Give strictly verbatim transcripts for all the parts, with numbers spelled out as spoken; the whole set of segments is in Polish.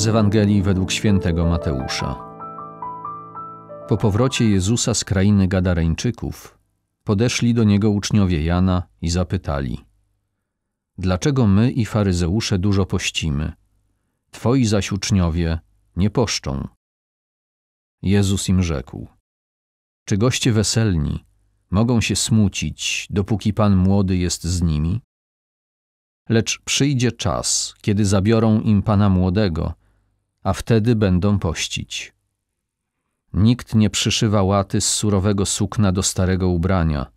Z Ewangelii według świętego Mateusza. Po powrocie Jezusa z krainy Gadareńczyków podeszli do Niego uczniowie Jana i zapytali: Dlaczego my i faryzeusze dużo pościmy, Twoi zaś uczniowie nie poszczą? Jezus im rzekł: Czy goście weselni mogą się smucić, dopóki Pan młody jest z nimi? Lecz przyjdzie czas, kiedy zabiorą im Pana młodego, a wtedy będą pościć. Nikt nie przyszywa łaty z surowego sukna do starego ubrania,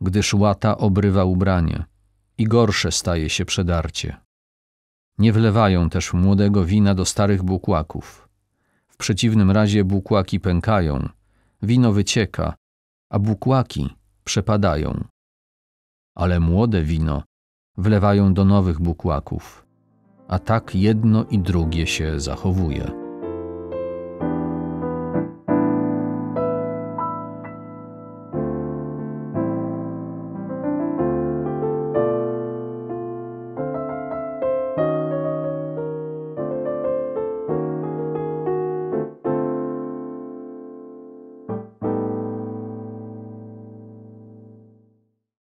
gdyż łata obrywa ubranie i gorsze staje się przedarcie. Nie wlewają też młodego wina do starych bukłaków. W przeciwnym razie bukłaki pękają, wino wycieka, a bukłaki przepadają. Ale młode wino wlewają do nowych bukłaków, a tak jedno i drugie się zachowuje.